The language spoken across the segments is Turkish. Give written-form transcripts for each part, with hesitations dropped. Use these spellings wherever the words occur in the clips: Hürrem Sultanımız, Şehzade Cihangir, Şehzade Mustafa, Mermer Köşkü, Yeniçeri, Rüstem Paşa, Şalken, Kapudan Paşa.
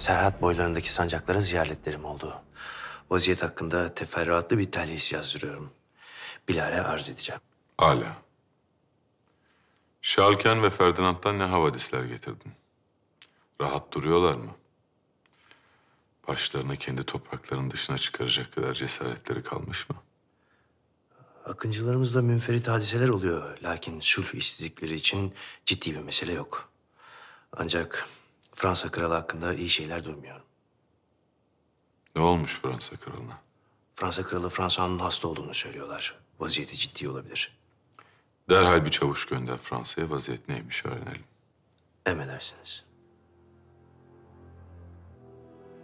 Serhat boylarındaki sancakların ziyaretlerim oldu. Vaziyet hakkında teferruatlı bir talihis yazdırıyorum. Bilal'e arz edeceğim. Âlâ. Şalken ve Ferdinand'dan ne havadisler getirdin? Rahat duruyorlar mı? Başlarını kendi topraklarının dışına çıkaracak kadar cesaretleri kalmış mı? Akıncılarımızla münferit hadiseler oluyor. Lakin sulh işsizlikleri için ciddi bir mesele yok. Ancak Fransa kralı hakkında iyi şeyler duymuyorum. Ne olmuş Fransa kralına? Fransa kralı Fransa'nın hasta olduğunu söylüyorlar. Vaziyeti ciddi olabilir. Derhal bir çavuş gönder Fransa'ya. Vaziyet neymiş öğrenelim. Emredersiniz.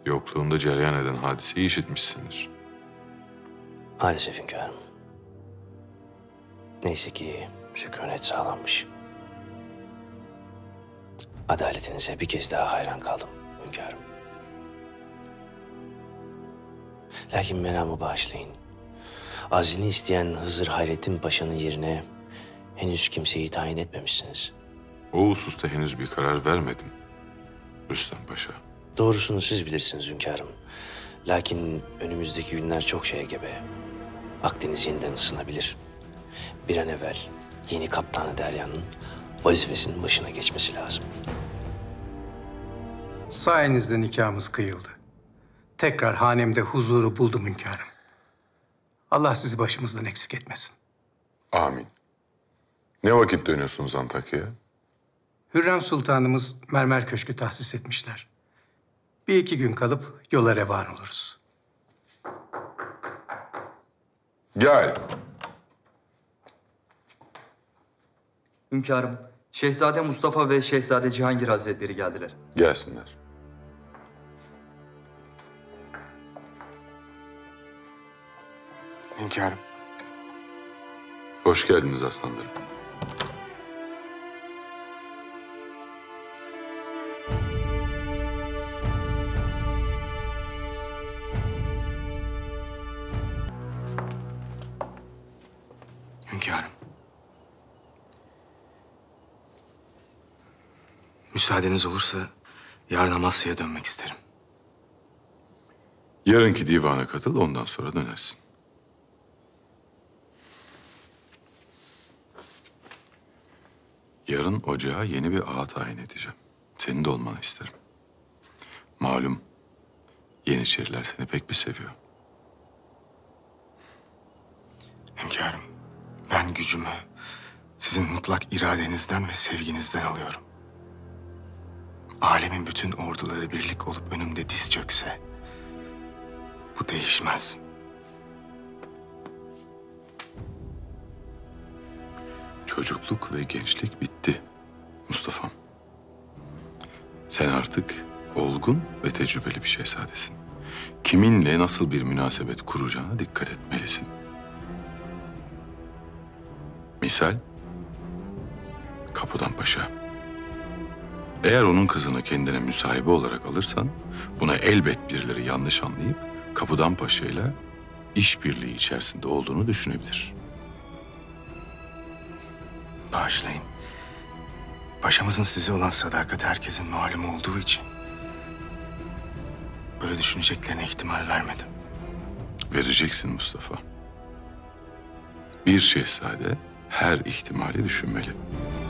Yokluğunda cereyan eden hadiseyi işitmişsindir. Maalesef hünkârım. Neyse ki sükunet sağlanmış. Adaletinize bir kez daha hayran kaldım hünkârım. Lakin menamı bağışlayın. Azlini isteyen Hızır Hayrettin Paşa'nın yerine henüz kimseyi tayin etmemişsiniz. O hususta henüz bir karar vermedim Rüstem Paşa. Doğrusunu siz bilirsiniz hünkârım. Lakin önümüzdeki günler çok şeye gebe. Akdeniz yeniden ısınabilir. Bir an evvel yeni kaptanı Derya'nın vazifesinin başına geçmesi lazım. Sayenizde nikahımız kıyıldı. Tekrar hanemde huzuru buldum hünkârım. Allah sizi başımızdan eksik etmesin. Amin. Ne vakit dönüyorsunuz Antakya'ya? Hürrem Sultanımız Mermer Köşkü tahsis etmişler. Bir iki gün kalıp yola revan oluruz. Gel. Hünkârım, Şehzade Mustafa ve Şehzade Cihangir Hazretleri geldiler. Gelsinler. Hünkârım. Hoş geldiniz aslanlarım. Hünkârım. Müsaadeniz olursa yarın Amasya'ya dönmek isterim. Yarınki divana katıl, ondan sonra dönersin. Yarın ocağa yeni bir ağa tayin edeceğim. Senin de olmanı isterim. Malum Yeniçeriler seni pek bir seviyor. Hünkârım, ben gücümü sizin mutlak iradenizden ve sevginizden alıyorum. Alemin bütün orduları birlik olup önümde diz çökse bu değişmez. Çocukluk ve gençlik bitti Mustafa'm. Sen artık olgun ve tecrübeli bir şehzadesin. Kiminle nasıl bir münasebet kuracağına dikkat etmelisin. Misal Kapudan Paşa. Eğer onun kızını kendine müsahibi olarak alırsan buna elbet birileri yanlış anlayıp Kapudan Paşa ile işbirliği içerisinde olduğunu düşünebilir. Bağışlayın. Paşamızın size olan sadakati herkesin malumu olduğu için böyle düşüneceklerine ihtimal vermedim. Vereceksin Mustafa. Bir şehzade her ihtimali düşünmeli.